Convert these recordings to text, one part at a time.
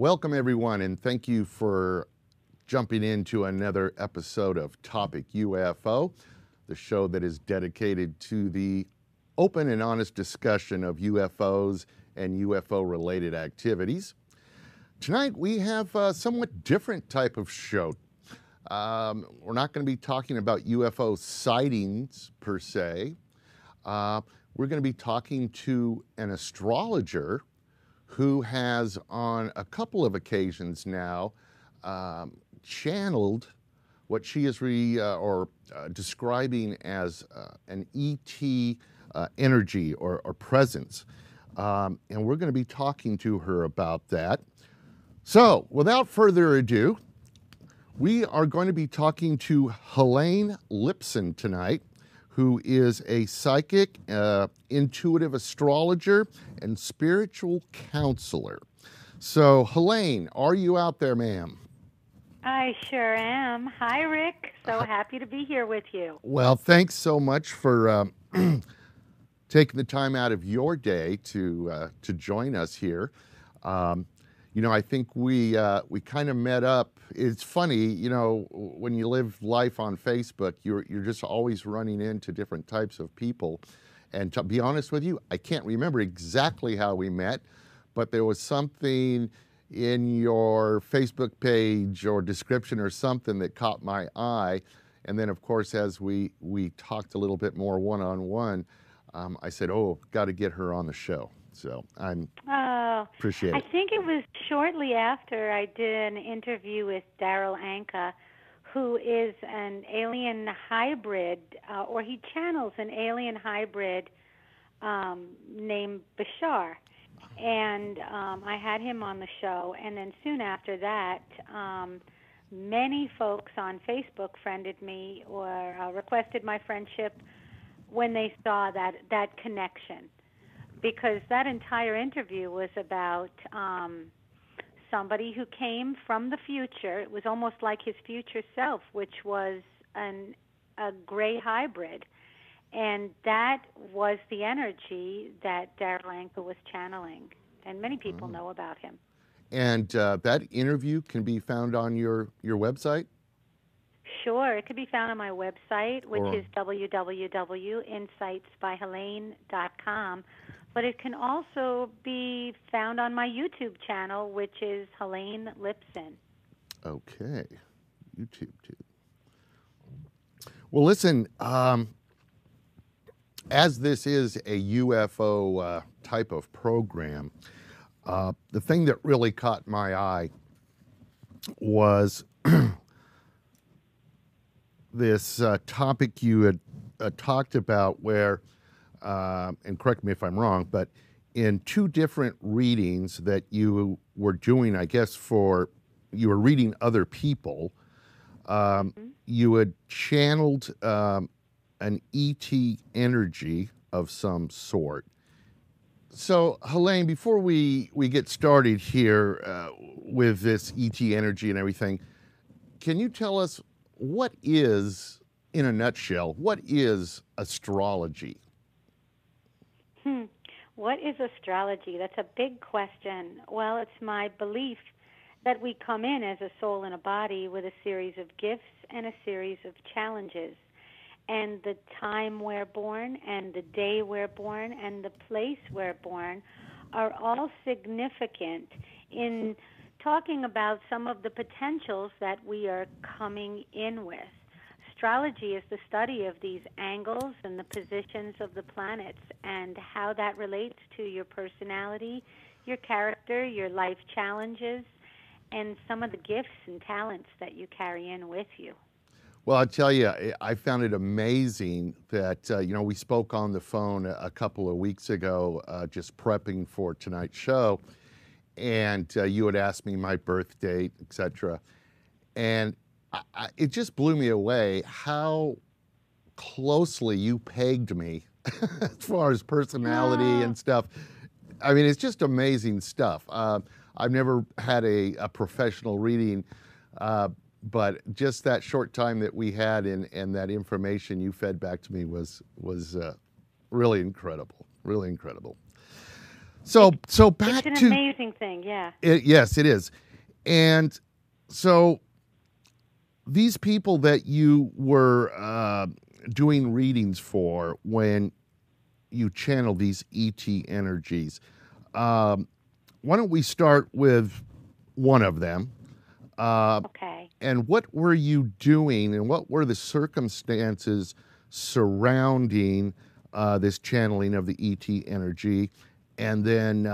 Welcome everyone, and thank you for jumping into another episode of Topic UFO, the show that is dedicated to the open and honest discussion of UFOs and UFO-related activities. Tonight we have a somewhat different type of show. We're not going to be talking about UFO sightings per se. We're going to be talking to an astrologer who has, on a couple of occasions now, channeled what she is describing as an ET energy or presence. And we're going to be talking to her about that. So, without further ado, we are going to be talking to Helane Lipson tonight, who is a psychic, intuitive astrologer, and spiritual counselor. So, Helane, are you out there, ma'am? I sure am. Hi, Rick. So happy to be here with you. Well, thanks so much for taking the time out of your day to join us here. You know, I think we kind of met up. It's funny, you know, when you live life on Facebook, you're just always running into different types of people. And to be honest with you, I can't remember exactly how we met, but there was something in your Facebook page or description or something that caught my eye. And then, of course, as we talked a little bit more one-on-one, I said, oh, got to get her on the show. So appreciate it. I think it was shortly after I did an interview with Daryl Anka, who is an alien hybrid, or he channels an alien hybrid named Bashar. And I had him on the show. And then soon after that, many folks on Facebook friended me or requested my friendship when they saw that connection. Because that entire interview was about somebody who came from the future. It was almost like his future self, which was a gray hybrid. And that was the energy that Daryl Anka was channeling. And many people know about him. And that interview can be found on your website? Sure. It could be found on my website, which is www.insightsbyhelane.com. But it can also be found on my YouTube channel, which is Helane Lipson. Okay. YouTube, too. Well, listen, as this is a UFO type of program, the thing that really caught my eye was this topic you had talked about where, and correct me if I'm wrong, but in two different readings that you were doing, I guess you were reading other people, you had channeled an ET energy of some sort. So, Helane, before we get started here with this ET energy and everything, can you tell us what is, in a nutshell, what is astrology? What is astrology? That's a big question. Well, it's my belief that we come in as a soul in a body with a series of gifts and a series of challenges. And the time we're born and the day we're born and the place we're born are all significant in talking about some of the potentials that we are coming in with. Astrology is the study of these angles and the positions of the planets and how that relates to your personality, your character, your life challenges, and some of the gifts and talents that you carry in with you. Well, I'll tell you, I found it amazing that, you know, we spoke on the phone a couple of weeks ago, just prepping for tonight's show, and you had asked me my birth date, etc. And it just blew me away how closely you pegged me as far as personality and stuff. I mean, it's just amazing stuff. I've never had a professional reading, but just that short time that we had and that information you fed back to me was really incredible, really incredible. So back to... It's an amazing thing, yeah. Yes, it is. And so these people that you were doing readings for when you channel these ET energies, why don't we start with one of them? Okay. And what were you doing and what were the circumstances surrounding this channeling of the ET energy? And then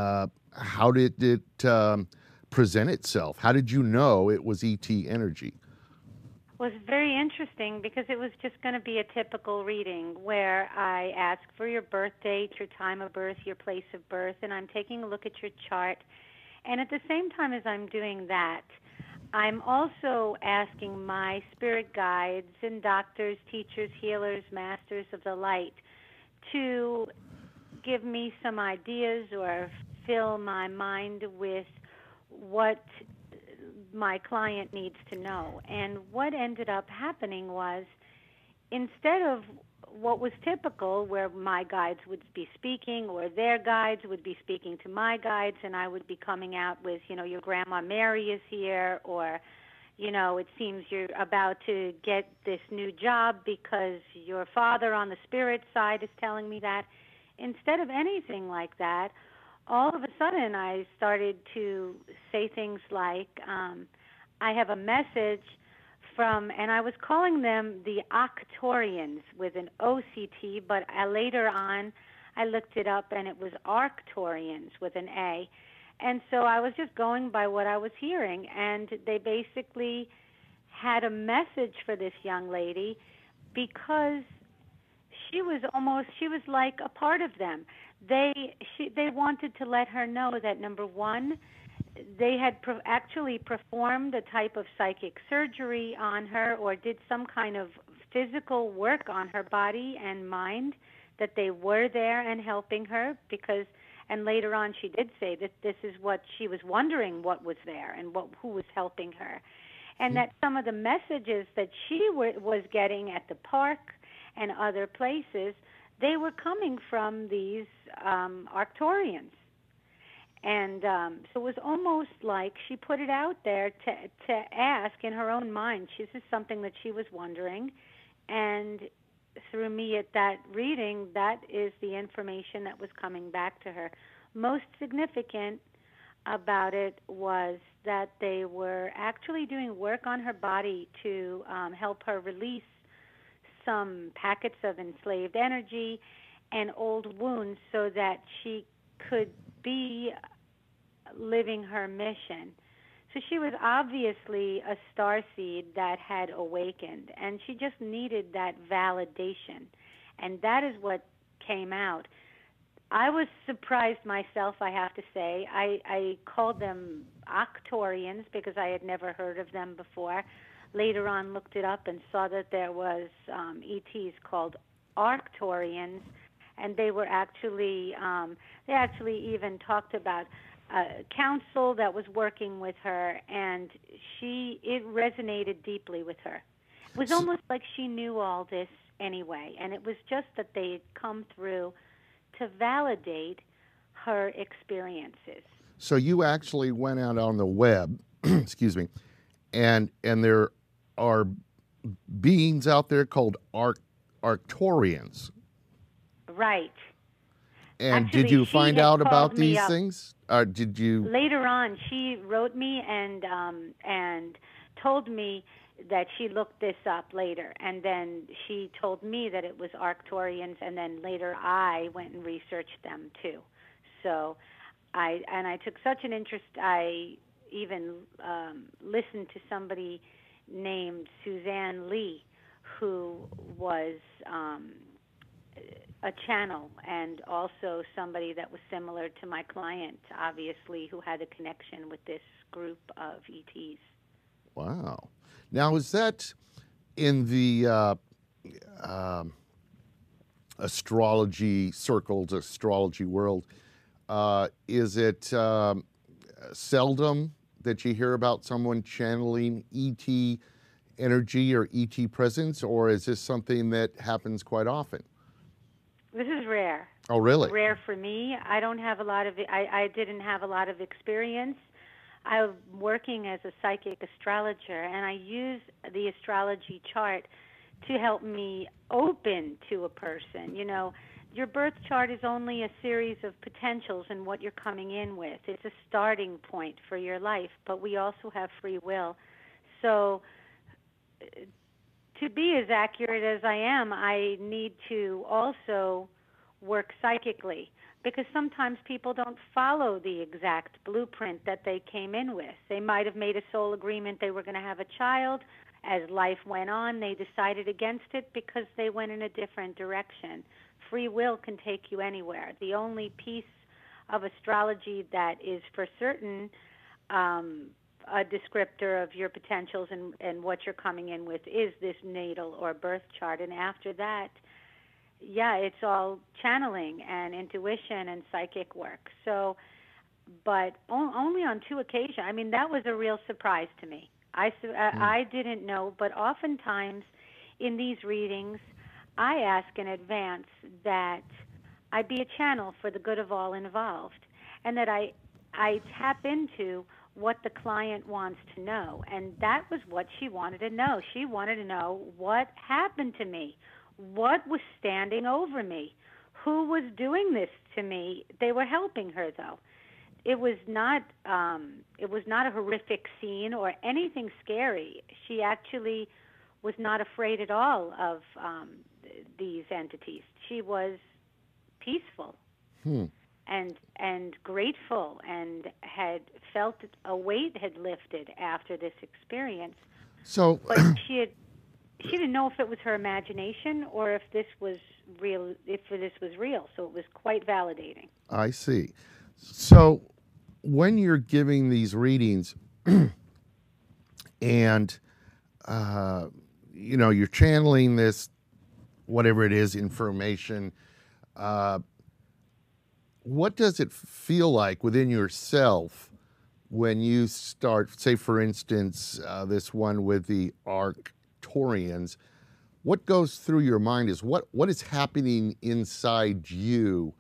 how did it present itself? How did you know it was ET energy? Well, it's very interesting because it was just going to be a typical reading where I ask for your birth date, your time of birth, your place of birth, and I'm taking a look at your chart. And at the same time as I'm doing that, I'm also asking my spirit guides and doctors, teachers, healers, masters of the light to give me some ideas or fill my mind with what my client needs to know. And what ended up happening was, instead of what was typical, where my guides would be speaking or their guides would be speaking to my guides, and I would be coming out with, you know, your grandma Mary is here, or, you know, it seems you're about to get this new job because your father on the spirit side is telling me that. Instead of anything like that, all of a sudden I started to say things like, I have a message from, and I was calling them the Octorians with an OCT, but later on I looked it up and it was Arcturians with an A. And so I was just going by what I was hearing, and they basically had a message for this young lady because she was like a part of them. They wanted to let her know that, number one, they had actually performed a type of psychic surgery on her, or did some kind of physical work on her body and mind, that they were there and helping her, because, and later on she did say that this is what she was wondering, what was there and who was helping her. And that some of the messages that she was getting at the park and other places, they were coming from these Arcturians. And so it was almost like she put it out there to ask in her own mind. This is something that she was wondering. And through me at that reading, that is the information that was coming back to her. Most significant about it was that they were actually doing work on her body to help her release some packets of enslaved energy and old wounds so that she could be living her mission. So she was obviously a starseed that had awakened, and she just needed that validation. And that is what came out. I was surprised myself, I have to say. I called them Octorians because I had never heard of them before. Later on, looked it up and saw that there was ETs called Arcturians, and they were actually even talked about a council that was working with her, and it resonated deeply with her. It was almost like she knew all this anyway, and it was just that they had come through to validate her experiences. So you actually went out on the web, excuse me, and there are beings out there called Arcturians. Right. And actually, did you find out about these things? Did you? Later on, she wrote me and told me that she looked this up later, and then she told me that it was Arcturians, and then later I went and researched them too. So I took such an interest. I even listened to somebody named Suzanne Lie, who was a channel, and also somebody that was similar to my client, obviously, who had a connection with this group of ETs. Wow. Now, is that in the astrology circles, astrology world, is it seldom that you hear about someone channeling ET energy or ET presence, or is this something that happens quite often? This is rare. Oh, really? Rare for me. I don't have a lot of. I didn't have a lot of experience. I'm working as a psychic astrologer, and I use the astrology chart to help me open to a person. You know, your birth chart is only a series of potentials and what you're coming in with. It's a starting point for your life, but we also have free will. So to be as accurate as I am, I need to also work psychically, because sometimes people don't follow the exact blueprint that they came in with. They might have made a soul agreement they were going to have a child. As life went on, they decided against it because they went in a different direction. Free will can take you anywhere. The only piece of astrology that is for certain a descriptor of your potentials and what you're coming in with is this natal or birth chart. And after that, yeah, it's all channeling and intuition and psychic work. So, but only on two occasions. I mean, that was a real surprise to me. I didn't know, but oftentimes in these readings, I ask in advance that I be a channel for the good of all involved, and that I tap into what the client wants to know. And that was what she wanted to know. She wanted to know what happened to me, what was standing over me, who was doing this to me. They were helping her, though. It was not a horrific scene or anything scary. She actually was not afraid at all of these entities. She was peaceful and grateful, and had felt a weight had lifted after this experience. So, but she didn't know if it was her imagination or if this was real. So it was quite validating. I see. So, when you're giving these readings and, you know, you're channeling this, whatever it is, information, what does it feel like within yourself when you start, say, for instance, this one with the Arcturians? What goes through your mind is what is happening inside you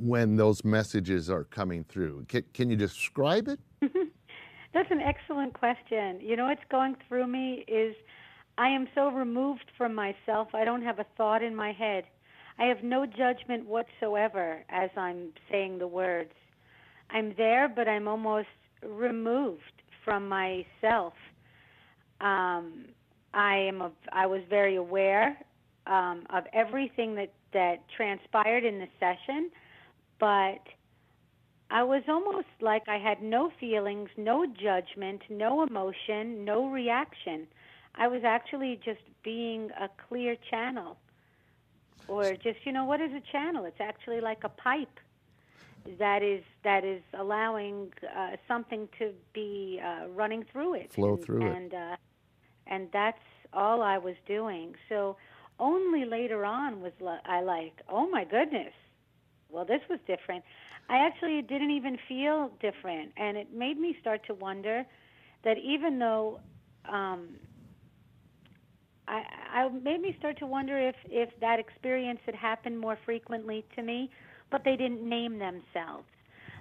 when those messages are coming through? Can you describe it? That's an excellent question. You know, what's going through me is I am so removed from myself, I don't have a thought in my head. I have no judgment whatsoever as I'm saying the words. I'm there, but I'm almost removed from myself. I was very aware of everything that transpired in the session, but I was almost like I had no feelings, no judgment, no emotion, no reaction. I was actually just being a clear channel. Or just, you know, what is a channel? It's actually like a pipe that is allowing something to be running through it. And that's all I was doing. So only later on was I like, oh, my goodness. Well, this was different. I actually didn't even feel different, and it made me start to wonder that even though I made me start to wonder if that experience had happened more frequently to me, but they didn't name themselves.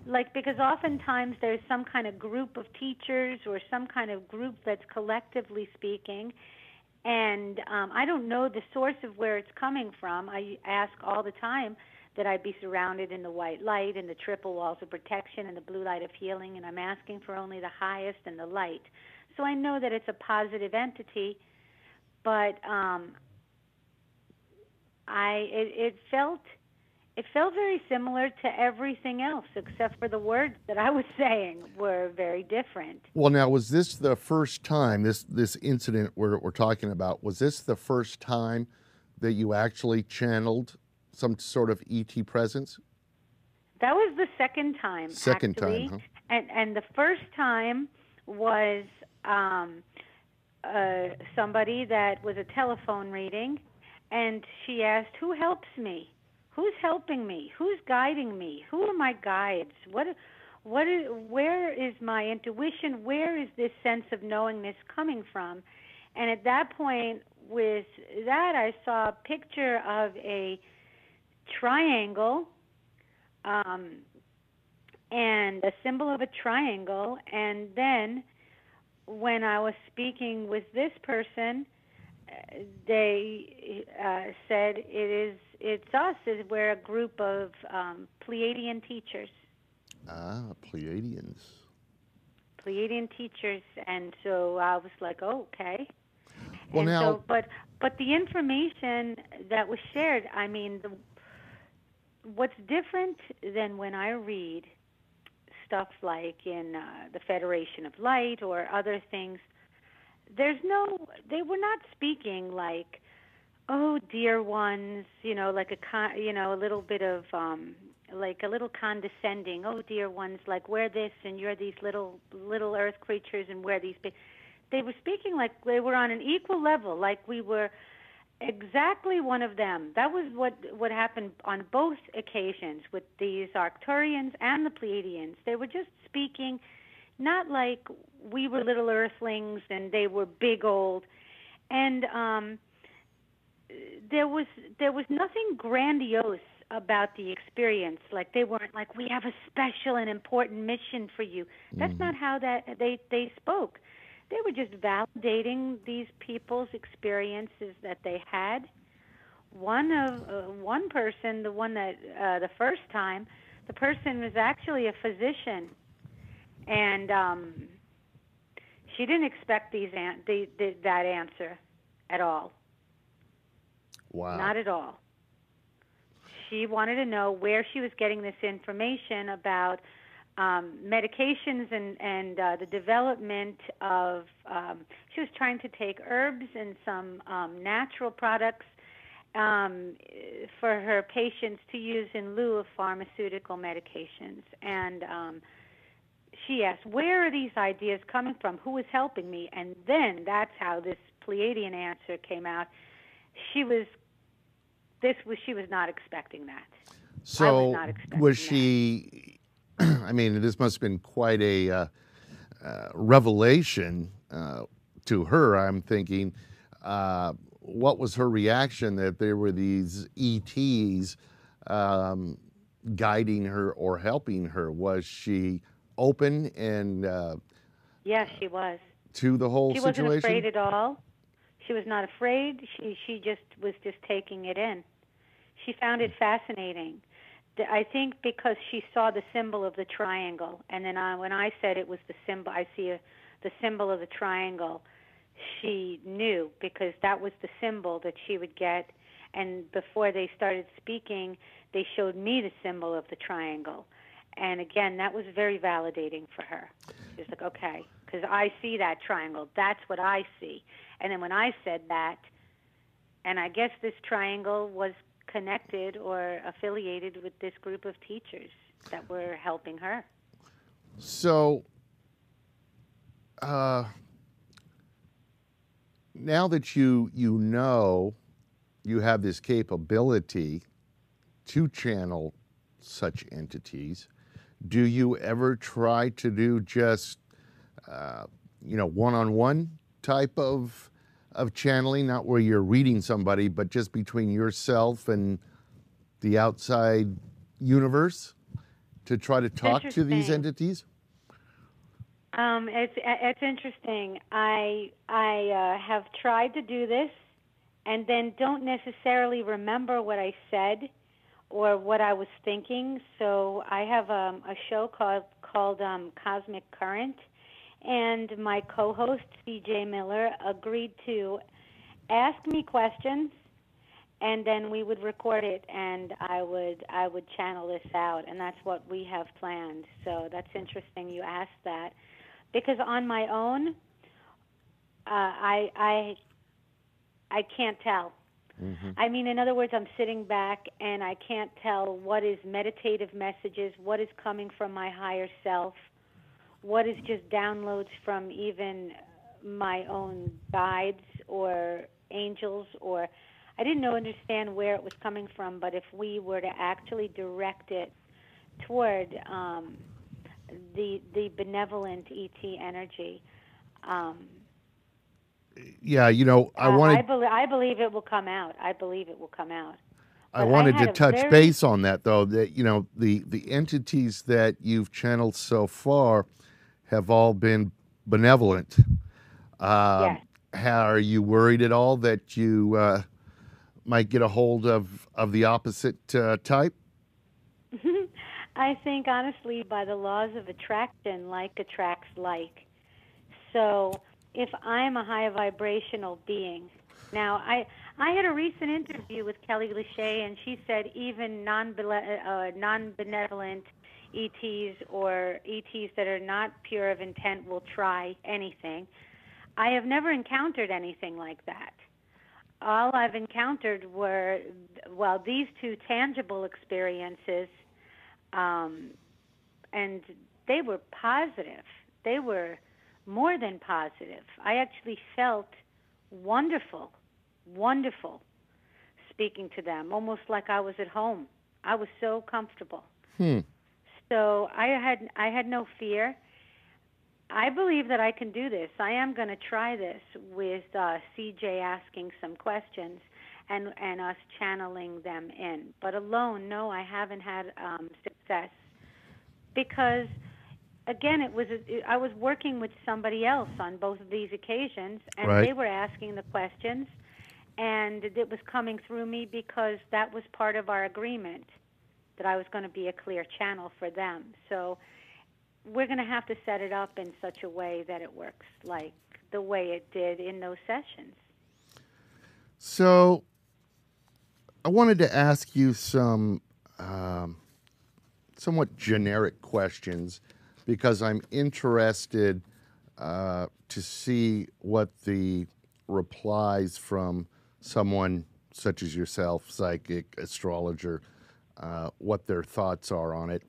Like, because oftentimes there's some kind of group of teachers or some kind of group that's collectively speaking, and I don't know the source of where it's coming from. I ask all the time that I'd be surrounded in the white light and the triple walls of protection and the blue light of healing, and I'm asking for only the highest and the light. So I know that it's a positive entity, but it felt very similar to everything else, except for the words that I was saying were very different. Well, now, was this the first time, this incident we're talking about, was this the first time that you actually channeled some sort of ET presence? That was the second time. Second time, huh? And the first time was somebody that was a telephone reading, and she asked, who helps me? Who's helping me? Who's guiding me? Who are my guides? Where is my intuition? Where is this sense of knowingness coming from? And at that point, with that, I saw a picture of a triangle, and a symbol of a triangle. And then when I was speaking with this person, they said it's us. We're a group of Pleiadian teachers. Ah, Pleiadians. Pleiadian teachers, and so I was like, oh, okay. Well, and now, so, but the information that was shared, I mean, what's different than when I read stuff like in the Federation of Light or other things, they were not speaking like, oh, dear ones, you know, like a little bit of like a little condescending. Oh, dear ones, like we're this and you're these little earth creatures and we're these big. They were speaking like they were on an equal level, like we were exactly one of them. That was what happened on both occasions with these Arcturians and the Pleiadians. They were just speaking not like we were little earthlings and they were big old. And there was nothing grandiose about the experience. Like they weren't like, we have a special and important mission for you. That's not how they spoke. They were just validating these people's experiences that they had. One person, the one that the first time, the person was actually a physician, and she didn't expect that answer at all. Wow! Not at all. She wanted to know where she was getting this information about medications and the development of, she was trying to take herbs and some natural products for her patients to use in lieu of pharmaceutical medications. And she asked, where are these ideas coming from? Who is helping me? And then that's how this Pleiadian answer came out. She was not expecting that. So was she... I mean, this must have been quite a revelation to her, I'm thinking. What was her reaction that there were these ETs guiding her or helping her? Was she open and... yes, she was. To the whole situation? She wasn't afraid at all. She was not afraid. She just was just taking it in. She found it fascinating. I think because she saw the symbol of the triangle, and then when I said it was the symbol, I see the symbol of the triangle, she knew because that was the symbol that she would get. And before they started speaking, they showed me the symbol of the triangle. And again, that was very validating for her. She was like, okay, because I see that triangle. That's what I see. And then when I said that, and I guess this triangle was connected or affiliated with this group of teachers that were helping her. So now that you know you have this capability to channel such entities, do you ever try to do just one-on-one type of channeling, not where you're reading somebody, but just between yourself and the outside universe to try to talk to these entities? It's interesting. I have tried to do this and then don't necessarily remember what I said or what I was thinking. So I have a show called Cosmic Current. And my co-host, C.J. Miller, agreed to ask me questions, and then we would record it, and I would channel this out, and that's what we have planned. So that's interesting you asked that. Because on my own, I can't tell. Mm-hmm. I mean, in other words, I'm sitting back, and I can't tell what is meditative messages, what is coming from my higher self, what is just downloads from even my own guides or angels, or I didn't understand where it was coming from, but if we were to actually direct it toward the benevolent ET energy. I believe it will come out. I wanted to touch base on that, though, that, you know, the entities that you've channeled so far have all been benevolent. Yes. Are you worried at all that you might get a hold of the opposite type? I think, honestly, by the laws of attraction, like attracts like. So if I'm a high vibrational being, now I had a recent interview with Kelly Lachey, and she said even non-benevolent ETs or ETs that are not pure of intent will try anything. I have never encountered anything like that. All I've encountered were, well, these two tangible experiences, and they were positive. They were more than positive. I actually felt wonderful, wonderful speaking to them, almost like I was at home. I was so comfortable. So I had no fear. I believe that I can do this. I am going to try this with CJ asking some questions and us channeling them in. But alone, no, I haven't had success because, again, I was working with somebody else on both of these occasions, and they were asking the questions, and it was coming through me because that was part of our agreement that I was going to be a clear channel for them. So we're going to have to set it up in such a way that it works like the way it did in those sessions. So I wanted to ask you some somewhat generic questions because I'm interested to see what the replies from someone such as yourself, psychic, astrologer, what their thoughts are on it.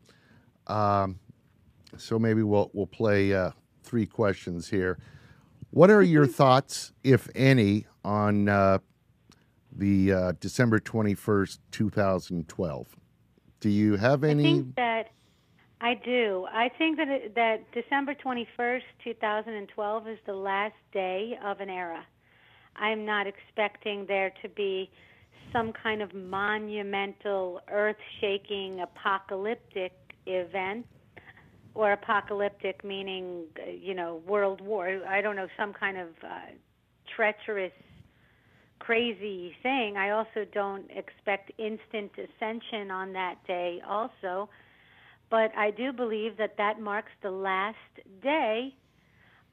So maybe we'll play three questions here. What are your thoughts, if any, on the December 21st, 2012? Do you have any? I think that I do. I think that that December 21st, 2012 is the last day of an era. I'm not expecting there to be some kind of monumental, earth-shaking, apocalyptic event. Or apocalyptic, meaning, you know, world war. I don't know, some kind of treacherous, crazy thing. I also don't expect instant ascension on that day also. But I do believe that that marks the last day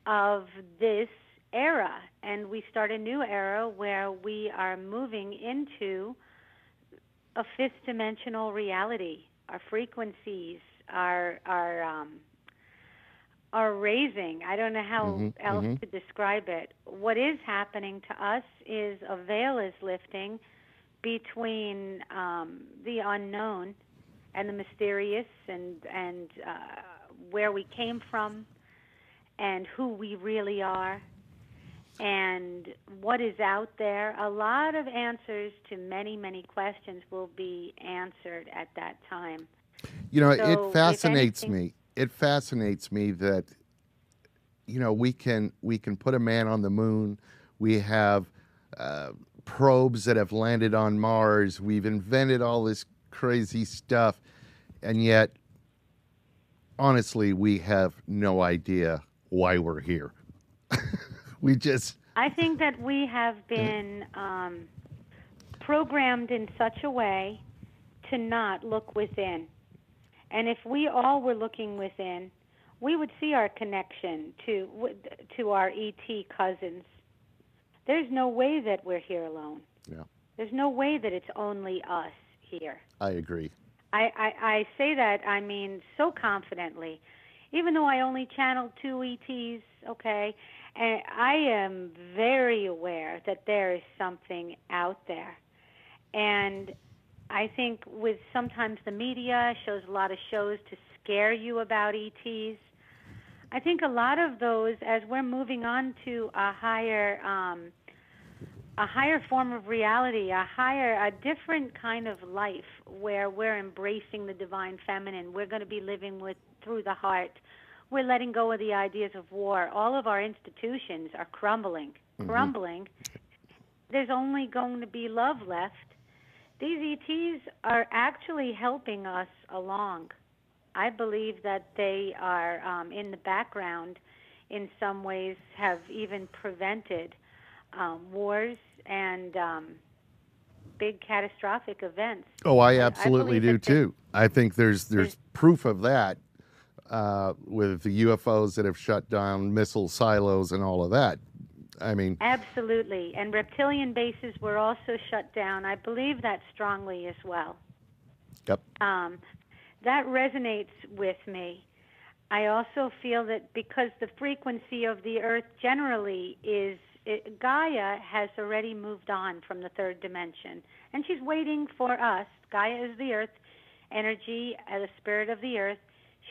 of this era. And we start a new era where we are moving into a fifth-dimensional reality, our frequencies, are raising. I don't know how else to describe it. What is happening to us is a veil is lifting between the unknown and the mysterious and where we came from and who we really are and what is out there. A lot of answers to many, many questions will be answered at that time. You know, so it fascinates me. It fascinates me that, you know, we can put a man on the moon. We have probes that have landed on Mars. We've invented all this crazy stuff, and yet, honestly, we have no idea why we're here. We just. I think that we have been programmed in such a way to not look within. And if we all were looking within, we would see our connection to our ET cousins. There's no way that we're here alone. Yeah. There's no way that it's only us here. I agree. I say that, I mean, so confidently. Even though I only channeled 2 ETs, okay, and I am very aware that there is something out there. And I think with sometimes the media shows a lot of shows to scare you about ETs. I think a lot of those, as we're moving on to a higher form of reality, a different kind of life where we're embracing the divine feminine. We're going to be living through the heart. We're letting go of the ideas of war. All of our institutions are crumbling. There's only going to be love left. these ETs are actually helping us along. I believe that they are in the background, in some ways have even prevented wars and big catastrophic events. Oh, I absolutely do too. I think there's proof of that with the UFOs that have shut down missile silos and all of that. I mean, absolutely. And reptilian bases were also shut down. I believe that strongly as well. Yep. That resonates with me. I also feel that because the frequency of the Earth generally is, Gaia has already moved on from the third dimension, and she's waiting for us. Gaia is the Earth energy, the spirit of the Earth.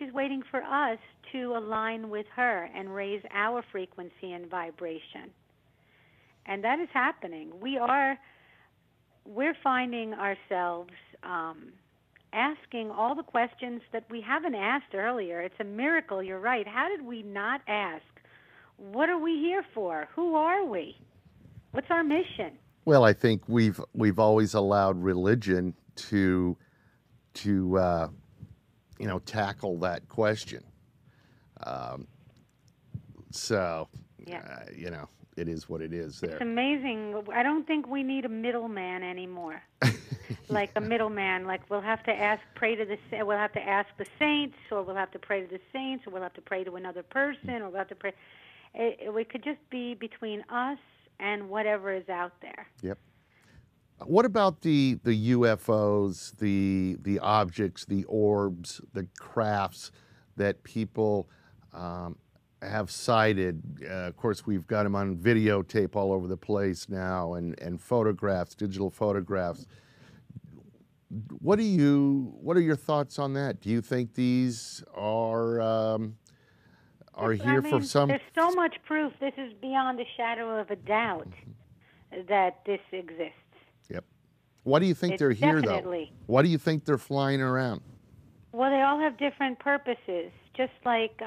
She's waiting for us to align with her and raise our frequency and vibration. And that is happening. We're finding ourselves asking all the questions that we haven't asked earlier. It's a miracle, you're right. How did we not ask? What are we here for? Who are we? What's our mission? Well, I think we've always allowed religion to you know, tackle that question. Yeah. You know, it is what it is there. It's amazing. I don't think we need a middleman anymore. Like a middleman, like we'll have to ask the saints, or we'll have to pray to the saints, or we'll have to pray to another person, or we'll have to pray. We could just be between us and whatever is out there. Yep. What about the UFOs, the objects, the orbs, the crafts that people have sighted? Of course, we've got them on videotape all over the place now, and photographs, digital photographs. What are your thoughts on that? Do you think these are here for some? There's so much proof. This is beyond a shadow of a doubt that this exists. Why do you think they're here, though? Why do you think they're flying around? Well, they all have different purposes. Just like,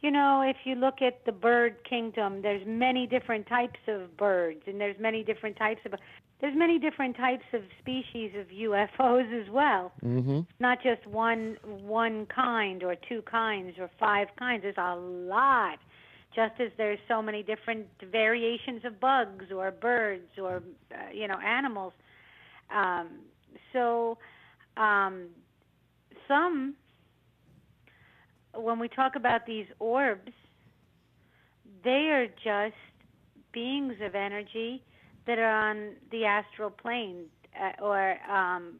you know, if you look at the bird kingdom, there's many different types of birds, and there's many different types of species of UFOs as well. Mm-hmm. Not just one kind or two kinds or five kinds. There's a lot. Just as there's so many different variations of bugs or birds or you know, animals. Some, when we talk about these orbs, they are just beings of energy that are on the astral plane, or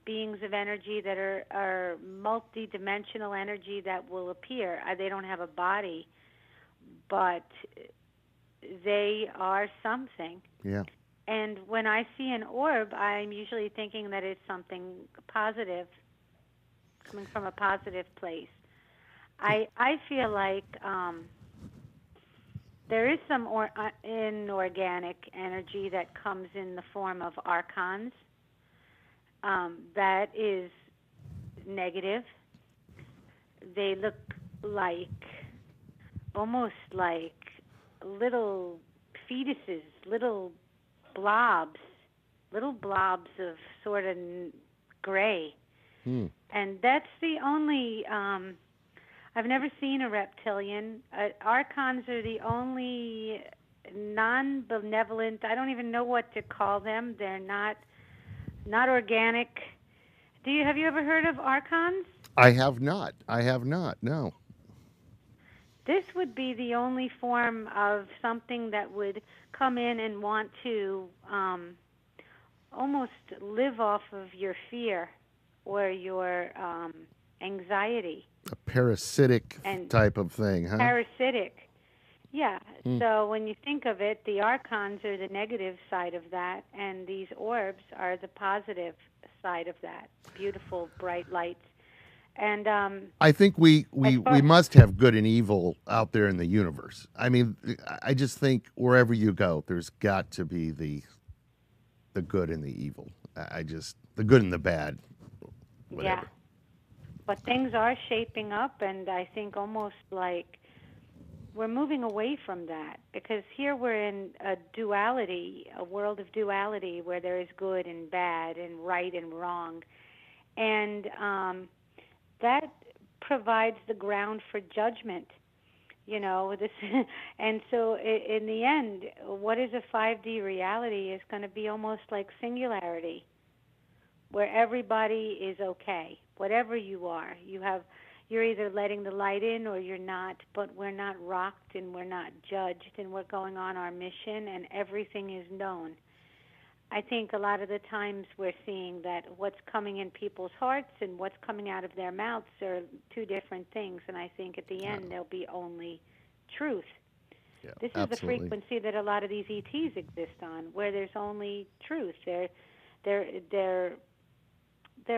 beings of energy that are multi-dimensional energy that will appear. They don't have a body, but they are something. Yeah. And when I see an orb, I'm usually thinking that it's something positive, coming from a positive place. I feel like there is some inorganic energy that comes in the form of archons. That is negative. They look like, almost like little fetuses, little blobs of sort of gray. And that's the only, I've never seen a reptilian. Archons are the only non-benevolent, I don't even know what to call them. They're not organic. Have you ever heard of archons? I have not, no. This would be the only form of something that would come in and want to almost live off of your fear or your anxiety. A parasitic type of thing, huh? Parasitic, yeah. Mm. So when you think of it, the archons are the negative side of that, and these orbs are the positive side of that. Beautiful, bright lights. And I think we must have good and evil out there in the universe. I mean, I just think wherever you go, there's got to be the good and the evil. The good and the bad. Whatever. Yeah. But things are shaping up, and I think almost like we're moving away from that, because here we're in a duality, a world of duality where there is good and bad and right and wrong. And that provides the ground for judgment, you know. And so in the end, what is a 5D reality is going to be almost like singularity, where everybody is okay. Whatever you are, you have... You're either letting the light in or you're not, but we're not rocked and we're not judged and we're going on our mission and everything is known. I think a lot of the times we're seeing that what's coming in people's hearts and what's coming out of their mouths are two different things, and I think at the end there'll be only truth. Yeah, this is absolutely the frequency that a lot of these ETs exist on, where there's only truth. They're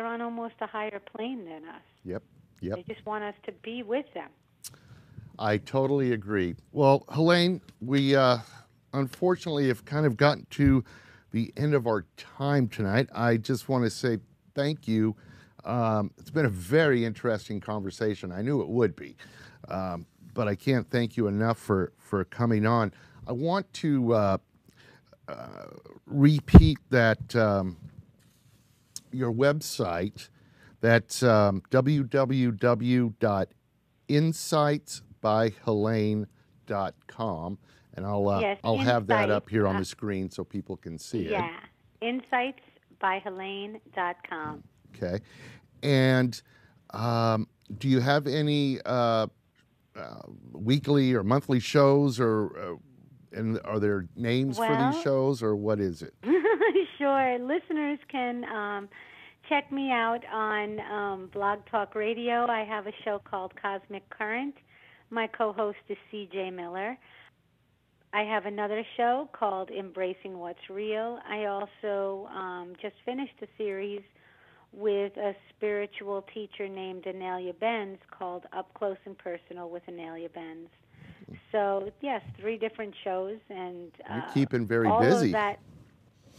on almost a higher plane than us. Yep. Yep. They just want us to be with them. I totally agree. Well, Helane, we unfortunately have kind of gotten to the end of our time tonight. I just want to say thank you. It's been a very interesting conversation. I knew it would be, but I can't thank you enough for coming on. I want to repeat that your website. That's www.insightsbyhelane.com, and I'll have that up here on the screen so people can see it. Yeah, insightsbyhelane.com. Okay. And do you have any weekly or monthly shows, or and are there names for these shows, or what is it? Sure. Listeners can... check me out on Blog Talk Radio. I have a show called Cosmic Current. My co-host is C.J. Miller. I have another show called Embracing What's Real. I also just finished a series with a spiritual teacher named Analia Benz called Up Close and Personal with Analia Benz. So, yes, 3 different shows. And you're keeping very busy. Of that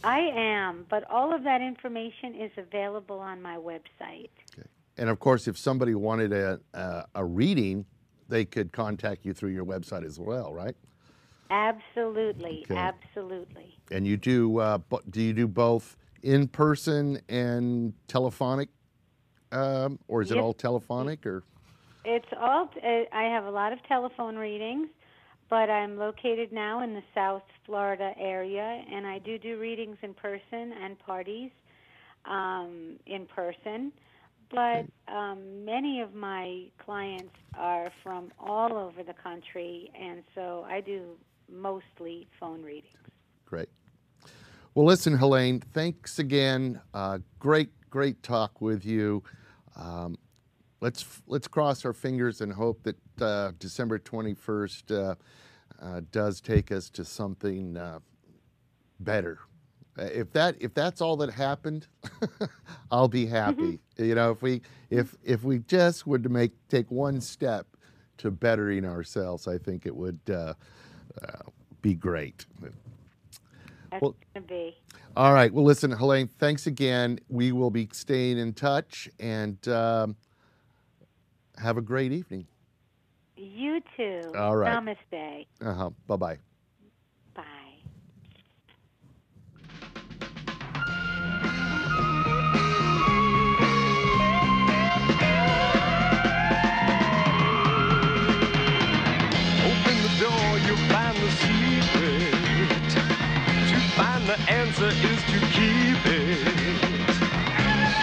I am, but all of that information is available on my website. Okay. And, of course, if somebody wanted a reading, they could contact you through your website as well, right? Absolutely, okay. Absolutely. And you do you do both in-person and telephonic, or is it all telephonic? Or it's all. I have a lot of telephone readings. But I'm located now in the South Florida area, and I do readings in person and parties in person. But many of my clients are from all over the country, and so I do mostly phone readings. Great. Well, listen, Helane, thanks again. Great talk with you. Let's cross our fingers and hope that December 21st does take us to something better. If that's all that happened, I'll be happy. You know, if we just would take one step to bettering ourselves, I think it would be great. That's gonna be. All right. Well, listen, Helane, thanks again. We will be staying in touch, and have a great evening. You too. All right. Namaste. Uh-huh. Bye-bye. Bye. Open the door, you'll find the secret. To find the answer is to keep it.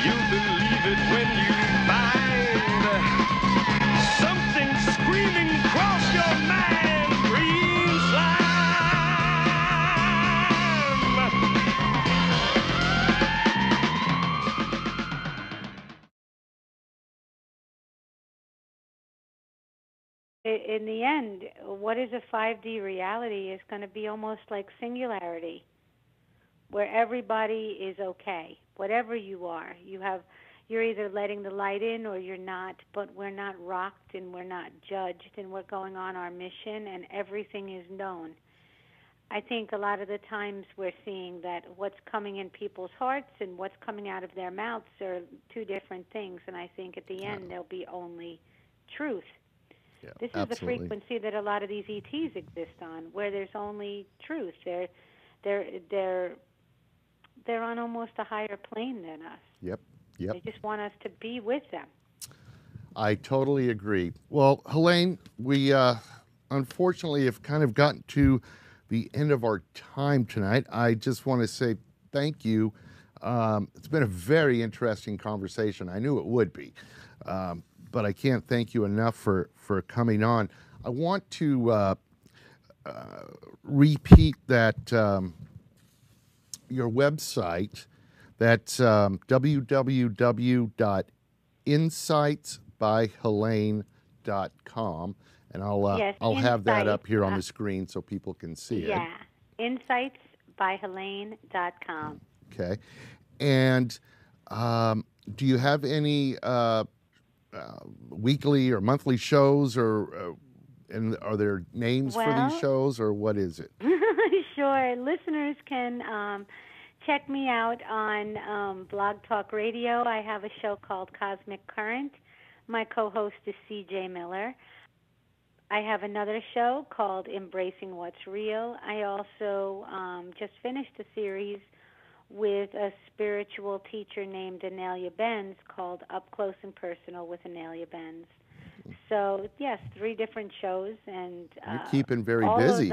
You'll believe it when you find something screaming across your mind. Green slime. In the end, what is a 5D reality is going to be almost like singularity, where everybody is okay. Whatever you are, you're either letting the light in or you're not, but we're not rocked and we're not judged and we're going on our mission and everything is known. I think a lot of the times we're seeing that what's coming in people's hearts and what's coming out of their mouths are two different things, and I think at the end there'll be only truth. Yeah, this is the frequency that a lot of these ETs exist on, where there's only truth. They're on almost a higher plane than us. Yep, yep. They just want us to be with them. I totally agree. Well, Helane, we unfortunately have kind of gotten to the end of our time tonight. I just want to say thank you. It's been a very interesting conversation. I knew it would be, but I can't thank you enough for coming on. I want to repeat that your website, that's www.insightsbyhelane.com, and I'll have that up here on the screen so people can see it. Yeah, insightsbyhelane.com. Okay. And do you have any weekly or monthly shows, or and are there names for these shows, or what is it? Sure. Listeners can check me out on Blog Talk Radio. I have a show called Cosmic Current. My co-host is C.J. Miller. I have another show called Embracing What's Real. I also just finished a series with a spiritual teacher named Analia Benz called Up Close and Personal with Analia Benz. So, yes, 3 different shows. And you're keeping very busy.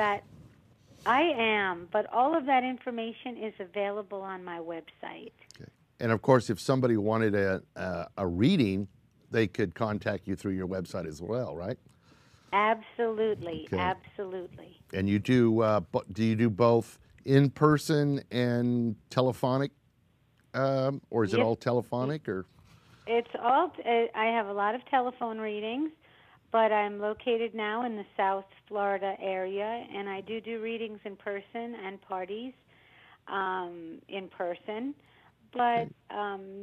I am, but all of that information is available on my website. Okay. And, of course, if somebody wanted a reading, they could contact you through your website as well, right? Absolutely, okay. Absolutely. And you do you do both in-person and telephonic, or is it all telephonic? Or it's all. I have a lot of telephone readings, but I'm located now in the South Florida area, and I do readings in person and parties in person. But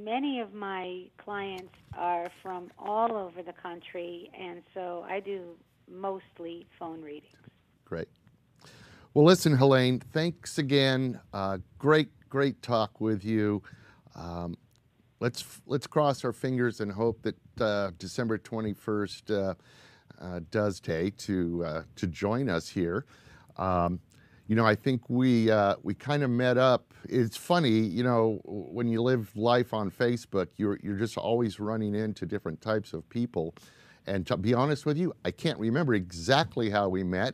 many of my clients are from all over the country, and so I do mostly phone readings. Great. Well, listen, Helane, thanks again. Great talk with you. Let's cross our fingers and hope that December 21st does take to join us here. You know, I think we kind of met up. It's funny, you know, when you live life on Facebook, you're just always running into different types of people. And to be honest with you, I can't remember exactly how we met,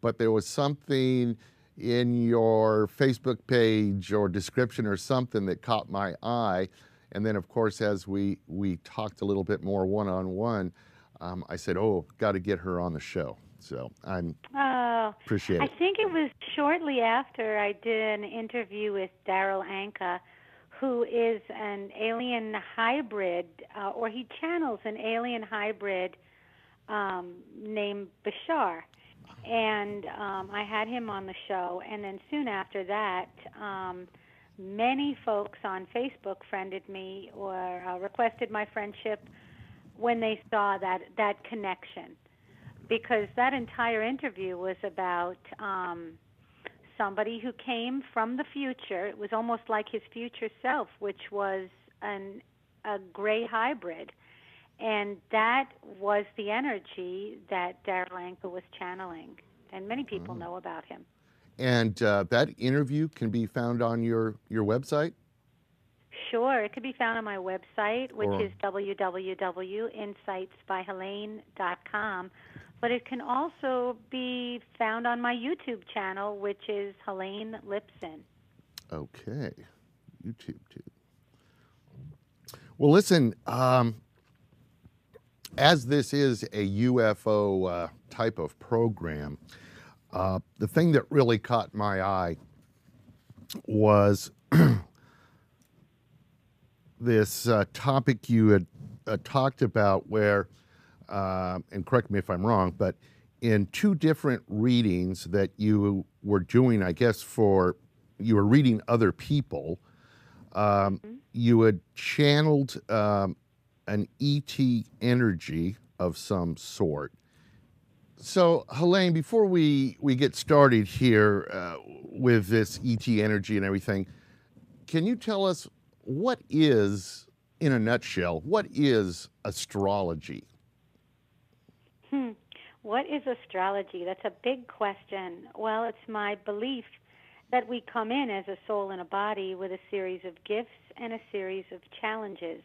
but there was something in your Facebook page or description or something that caught my eye. And then, of course, as we talked a little bit more one-on-one, I said, oh, got to get her on the show. So appreciate it. I think it was shortly after I did an interview with Daryl Anka, who is an alien hybrid, or he channels an alien hybrid named Bashar. And I had him on the show, and then soon after that, many folks on Facebook friended me or requested my friendship when they saw that connection, because that entire interview was about somebody who came from the future. It was almost like his future self, which was a gray hybrid. And that was the energy that Daryl Anka was channeling, and many people know about him. And that interview can be found on your website? Sure. It could be found on my website, which is www.insightsbyhelane.com. But it can also be found on my YouTube channel, which is Helane Lipson. Okay. YouTube, too. Well, listen, as this is a UFO type of program, the thing that really caught my eye was this topic you had talked about where, and correct me if I'm wrong, but in 2 different readings that you were doing, I guess you were reading other people, you had channeled an ET energy of some sort. So, Helane, before we get started here with this ET energy and everything, can you tell us what is, in a nutshell, what is astrology? What is astrology? That's a big question. Well, it's my belief that we come in as a soul in a body with a series of gifts and a series of challenges.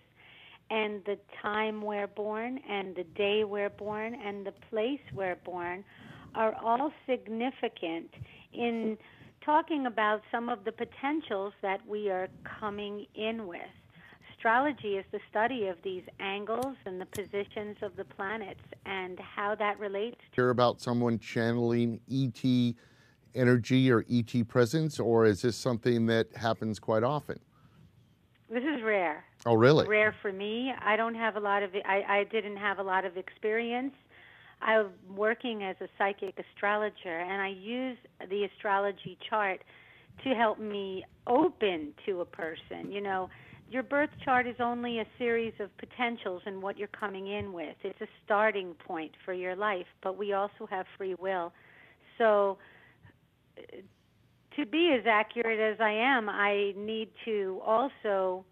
And the time we're born and the day we're born and the place we're born are all significant in talking about some of the potentials that we are coming in with. Astrology is the study of these angles and the positions of the planets and how that relates. Hear about someone channeling ET energy or ET presence, or is this something that happens quite often? This is rare. Oh, really? Rare for me. I didn't have a lot of experience. I'm working as a psychic astrologer, and I use the astrology chart to help me open to a person. You know, your birth chart is only a series of potentials and what you're coming in with. It's a starting point for your life, but we also have free will. So to be as accurate as I am, I need to also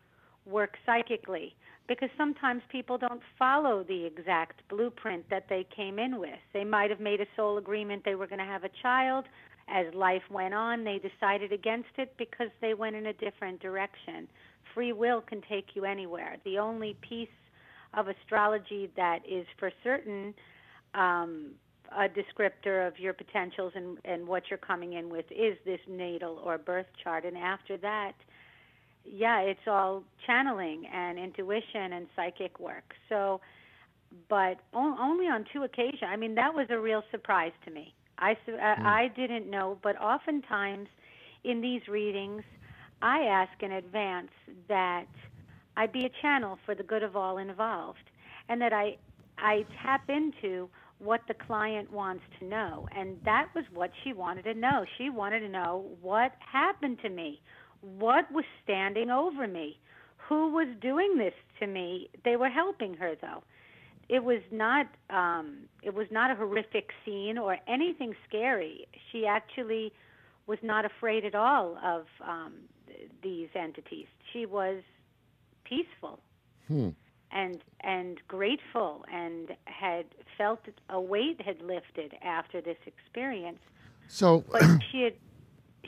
work psychically, because sometimes people don't follow the exact blueprint that they came in with. They might have made a soul agreement they were going to have a child. As life went on, they decided against it because they went in a different direction. Free will can take you anywhere. The only piece of astrology that is for certain a descriptor of your potentials and what you're coming in with is this natal or birth chart. And after that, yeah, it's all channeling and intuition and psychic work. So, but only on two occasions. I mean, that was a real surprise to me. I didn't know, but oftentimes in these readings, I ask in advance that I be a channel for the good of all involved, and that I tap into what the client wants to know. And that was what she wanted to know. She wanted to know what happened to me, what was standing over me, who was doing this to me. They were helping her, though. It was not a horrific scene or anything scary. She actually was not afraid at all of these entities. She was peaceful. And grateful, and had felt a weight had lifted after this experience. So, but she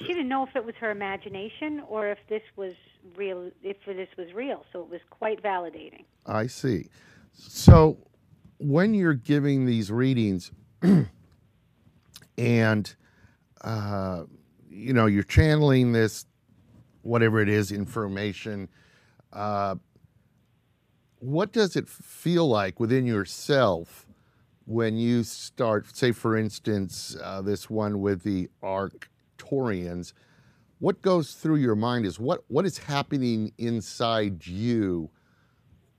didn't know if it was her imagination or if this was real. So it was quite validating. I see. So when you're giving these readings, and you know, you're channeling this, whatever it is, information. What does it feel like within yourself when you start, say, for instance, this one with the Arcturians? What goes through your mind is what is happening inside you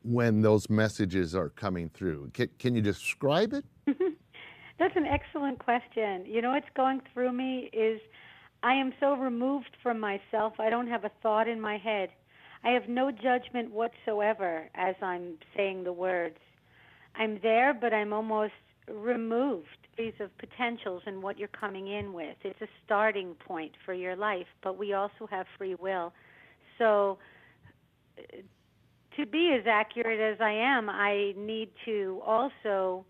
when those messages are coming through? Can you describe it? That's an excellent question. You know, what's going through me is I am so removed from myself. I don't have a thought in my head. I have no judgment whatsoever as I'm saying the words. I'm there, but I'm almost removed. These are potentials and what you're coming in with. It's a starting point for your life, but we also have free will. So to be as accurate as I am, I need to also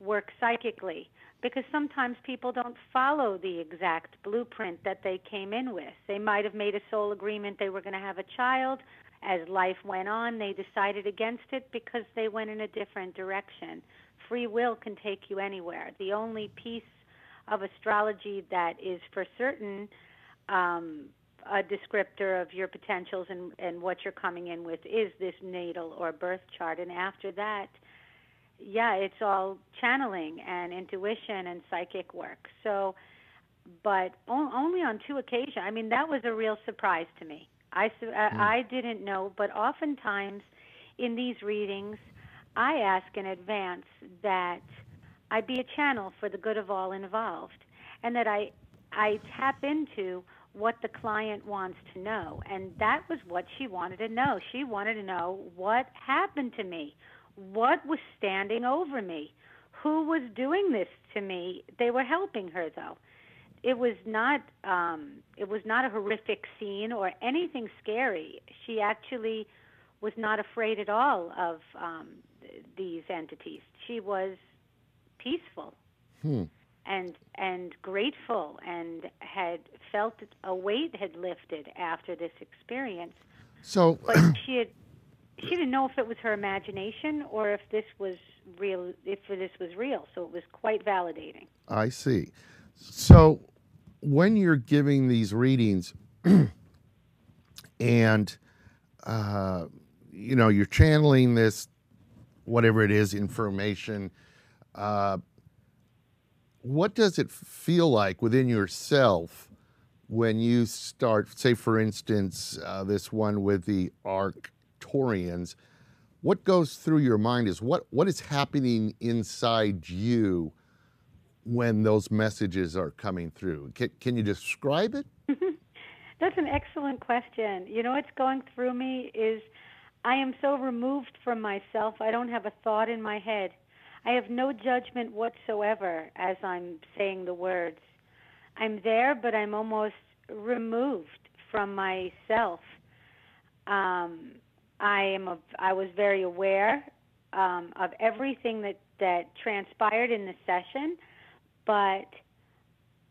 work psychically, because sometimes people don't follow the exact blueprint that they came in with. They might have made a soul agreement they were going to have a child. As life went on, they decided against it because they went in a different direction. Free will can take you anywhere. The only piece of astrology that is for certain a descriptor of your potentials and what you're coming in with is this natal or birth chart. And after that, yeah, it's all channeling and intuition and psychic work. So, but only on two occasions. I mean, that was a real surprise to me. I didn't know, but oftentimes in these readings, I ask in advance that I be a channel for the good of all involved, and that I tap into what the client wants to know. And that was what she wanted to know. She wanted to know what happened to me. What was standing over me? Who was doing this to me? They were helping her, though. It was not a horrific scene or anything scary. She actually was not afraid at all of these entities. She was peaceful. And grateful, and had felt a weight had lifted after this experience. So, but she didn't know if it was her imagination or if this was real. So it was quite validating. I see. So, when you're giving these readings, and you know, you're channeling this, whatever it is, information. What does it feel like within yourself when you start, say, for instance, this one with the Arcturians? What goes through your mind is what is happening inside you when those messages are coming through? Can you describe it? That's an excellent question. You know, what's going through me is I am so removed from myself. I don't have a thought in my head. I have no judgment whatsoever as I'm saying the words. I'm there, but I'm almost removed from myself. I was very aware of everything that transpired in the session, but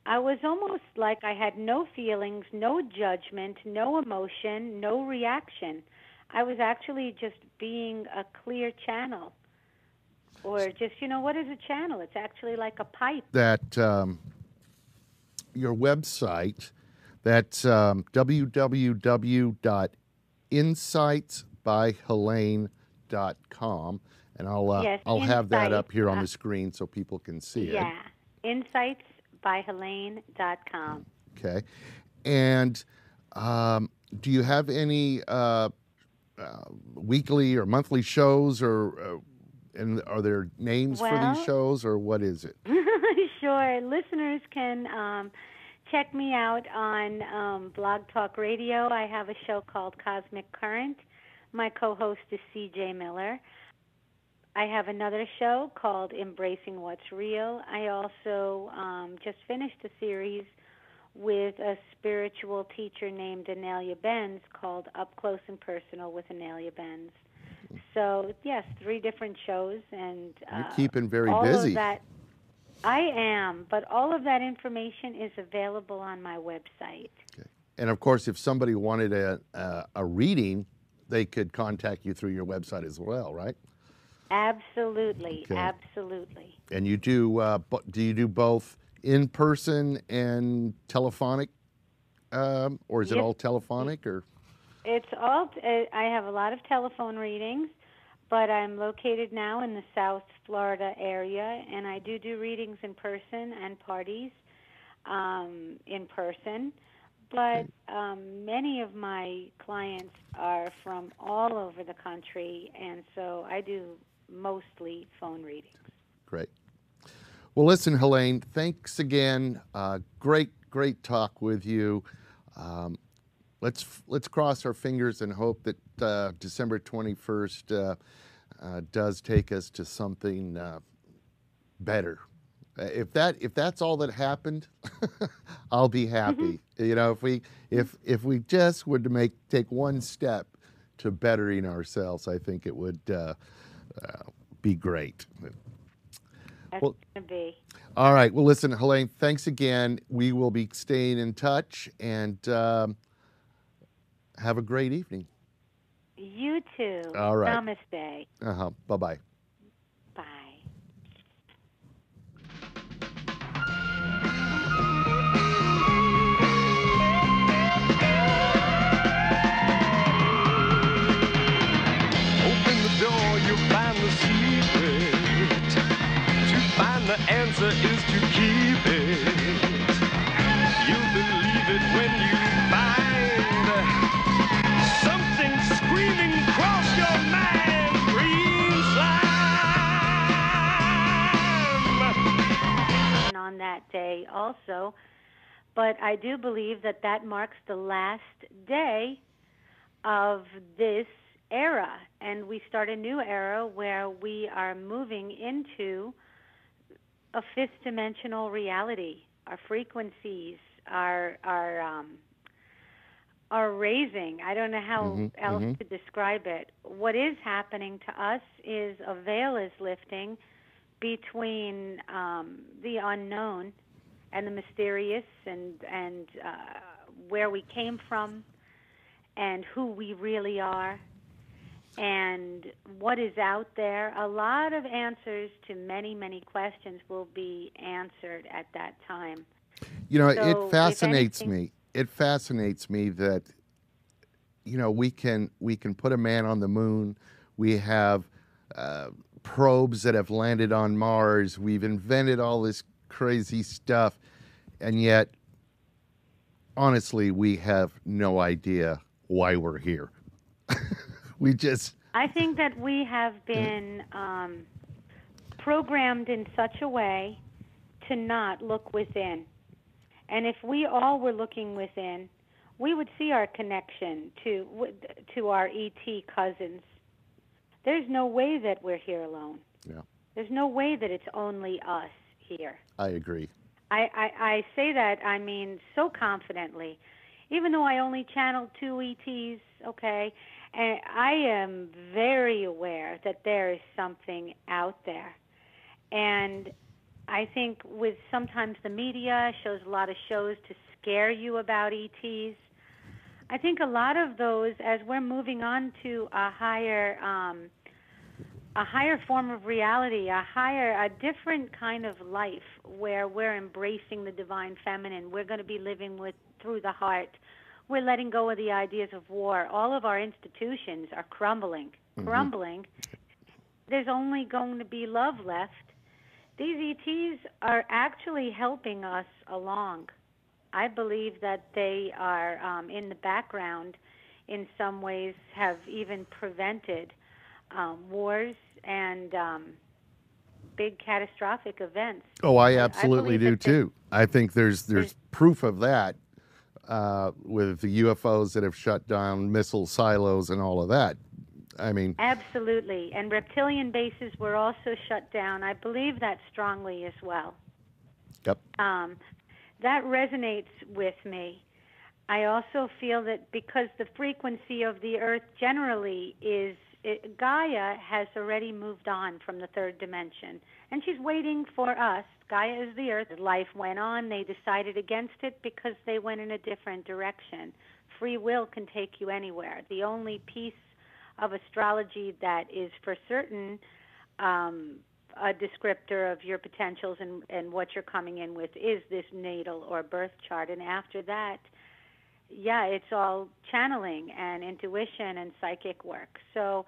I was almost like I had no feelings, no judgment, no emotion, no reaction. I was actually just being a clear channel. Or just, you know, what is a channel? It's actually like a pipe. That your website, that's www.insightsbyhelane.com, and I'll have that up here on the screen so people can see it. Yeah, insightsbyhelane.com. Okay, and do you have any weekly or monthly shows or? And are there names for these shows, or what is it? Sure. Listeners can check me out on Blog Talk Radio. I have a show called Cosmic Current. My co-host is C.J. Miller. I have another show called Embracing What's Real. I also just finished a series with a spiritual teacher named Analia Benz called Up Close and Personal with Analia Benz. So, yes, 3 different shows. And you're keeping very busy. I am, but all of that information is available on my website. Okay. And, of course, if somebody wanted a reading, they could contact you through your website as well, right? Absolutely, okay. Absolutely. And you do you do both in-person and telephonic, or is it all telephonic, or...? It's all. I have a lot of telephone readings, but I'm located now in the South Florida area, and I do readings in person and parties in person. But many of my clients are from all over the country, and so I do mostly phone readings. Great. Well, listen, Helane, thanks again. Great talk with you. Let's cross our fingers and hope that December 21st does take us to something better. If that's all that happened, I'll be happy. You know, if we just were to take one step to bettering ourselves, I think it would be great. That's gonna be. All right. Well, listen, Helane, thanks again. We will be staying in touch, and. Have a great evening. You too. All right. Namaste. Uh-huh. Bye-bye. Bye. Open the door, you'll find the secret. To find the answer is to keep it. You'll believe it when you find something screaming across your mind, green slime. And on that day also, but I do believe that marks the last day of this era, and we start a new era where we are moving into a 5th dimensional reality. Our frequencies are raising. I don't know how else to describe it. What is happening to us is a veil is lifting between the unknown and the mysterious and where we came from and who we really are and what is out there. A lot of answers to many, many questions will be answered at that time. You know, so it fascinates me that, you know, we can put a man on the moon. We have probes that have landed on Mars. We've invented all this crazy stuff, and yet, honestly, we have no idea why we're here. I think that we have been programmed in such a way to not look within. And if we all were looking within, we would see our connection to our ET cousins. There's no way that we're here alone. Yeah. There's no way that it's only us here. I agree. I say that, I mean, so confidently. Even though I only channeled 2 ETs, okay, and I am very aware that there is something out there. And I think with sometimes the media shows a lot of shows to scare you about ETs. I think a lot of those, as we're moving on to a higher form of reality, a different kind of life where we're embracing the divine feminine, we're going to be living through the heart. We're letting go of the ideas of war. All of our institutions are crumbling. Mm-hmm. There's only going to be love left. These ETs are actually helping us along. I believe that they are in the background, in some ways have even prevented wars and big catastrophic events. Oh, I absolutely do too. I think there's proof of that with the UFOs that have shut down missile silos and all of that. I mean, absolutely. And reptilian bases were also shut down. I believe that strongly as well. Yep. That resonates with me. I also feel that because the frequency of the Earth generally Gaia has already moved on from the third dimension, and she's waiting for us. Gaia is the Earth. Life went on. They decided against it because they went in a different direction. Free will can take you anywhere. The only piece of astrology that is for certain a descriptor of your potentials and what you're coming in with is this natal or birth chart. And after that, yeah, it's all channeling and intuition and psychic work. So,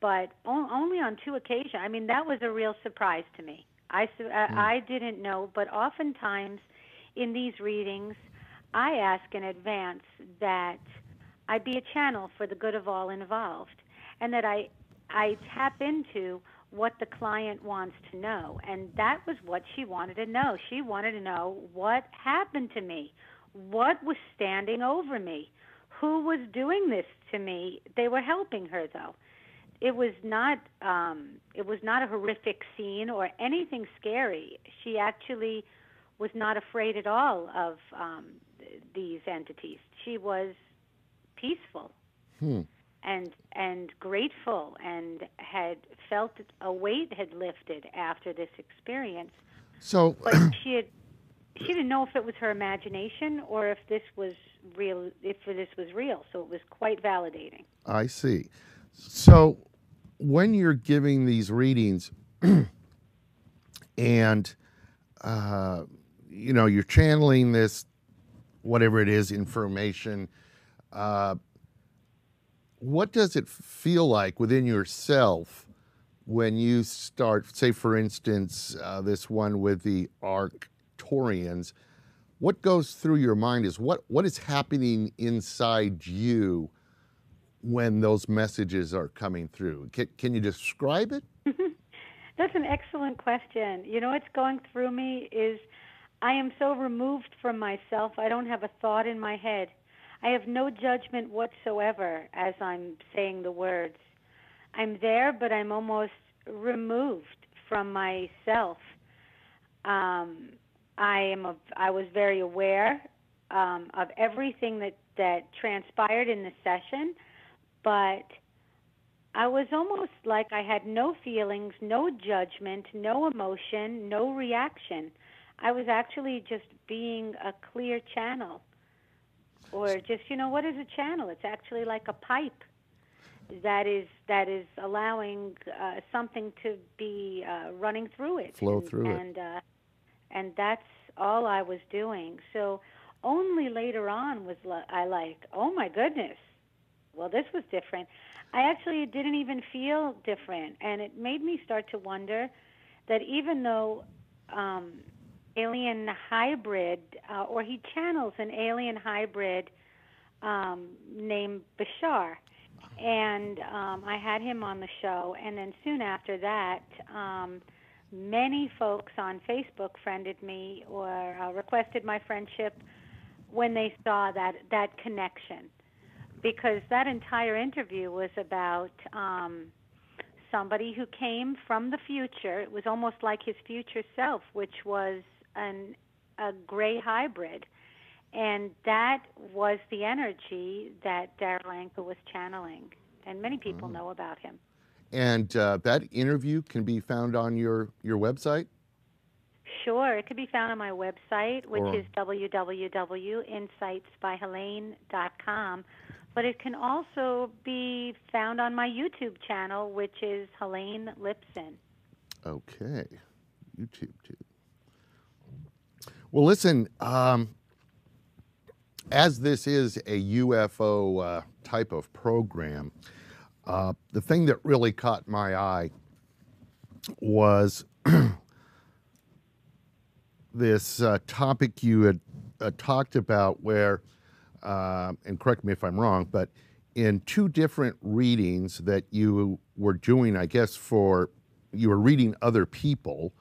but only on 2 occasions. I mean, that was a real surprise to me. I didn't know, but oftentimes in these readings, I ask in advance that I be a channel for the good of all involved, and that I tap into what the client wants to know. And that was what she wanted to know. She wanted to know what happened to me, what was standing over me, who was doing this to me. They were helping her, though. It was not a horrific scene or anything scary. She actually was not afraid at all of these entities. She was peaceful. And grateful, and had felt a weight had lifted after this experience. So, but she didn't know if it was her imagination or if this was real. So it was quite validating. I see. So, when you're giving these readings, and you know, you're channeling this, whatever it is, information. What does it feel like within yourself when you start, say, for instance, this one with the Arcturians? What goes through your mind is what is happening inside you when those messages are coming through? Can you describe it? That's an excellent question. You know, what's going through me is I am so removed from myself. I don't have a thought in my head. I have no judgment whatsoever as I'm saying the words. I'm there, but I'm almost removed from myself. I was very aware of everything that transpired in the session, but I was almost like I had no feelings, no judgment, no emotion, no reaction. I was actually just being a clear channel. Or just, you know, what is a channel? It's actually like a pipe that is allowing something to be running through it. And that's all I was doing. So only later on was I like, oh, my goodness. Well, this was different. I actually didn't even feel different. And it made me start to wonder that even though alien hybrid, or he channels an alien hybrid named Bashar. And I had him on the show. And then soon after that, many folks on Facebook friended me or requested my friendship when they saw that connection. Because that entire interview was about somebody who came from the future. It was almost like his future self, which was a gray hybrid. And that was the energy that Daryl Anka was channeling. And many people know about him. And that interview can be found on your website? Sure. It could be found on my website, which is www.insightsbyhelane.com. But it can also be found on my YouTube channel, which is Helane Lipson. Okay. YouTube, too. Well, listen, as this is a UFO type of program, the thing that really caught my eye was this topic you had talked about where, and correct me if I'm wrong, but in two different readings that you were doing, I guess you were reading other people,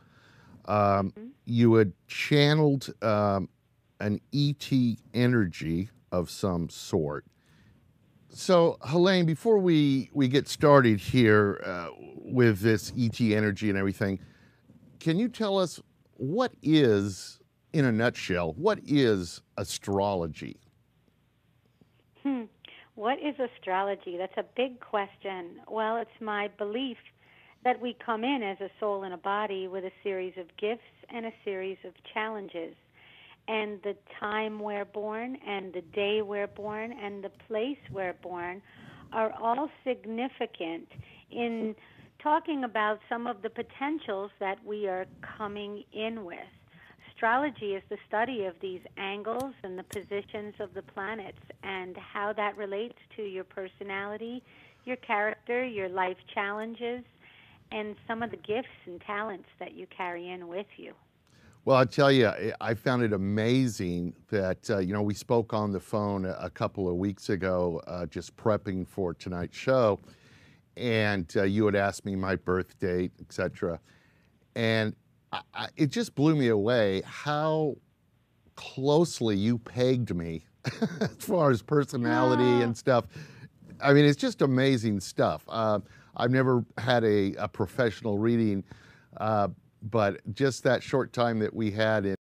you had channeled an ET energy of some sort. So, Helane, before we get started here with this ET energy and everything, can you tell us what is, in a nutshell, what is astrology? What is astrology? That's a big question. Well, it's my belief that we come in as a soul in a body with a series of gifts and a series of challenges. And the time we're born and the day we're born and the place we're born are all significant in talking about some of the potentials that we are coming in with. Astrology is the study of these angles and the positions of the planets and how that relates to your personality, your character, your life challenges, and some of the gifts and talents that you carry in with you. Well, I tell you, I found it amazing that, you know, we spoke on the phone a couple of weeks ago, just prepping for tonight's show, and you had asked me my birth date, etc. And it just blew me away how closely you pegged me as far as personality and stuff. I mean, it's just amazing stuff. I've never had a professional reading, but just that short time that we had in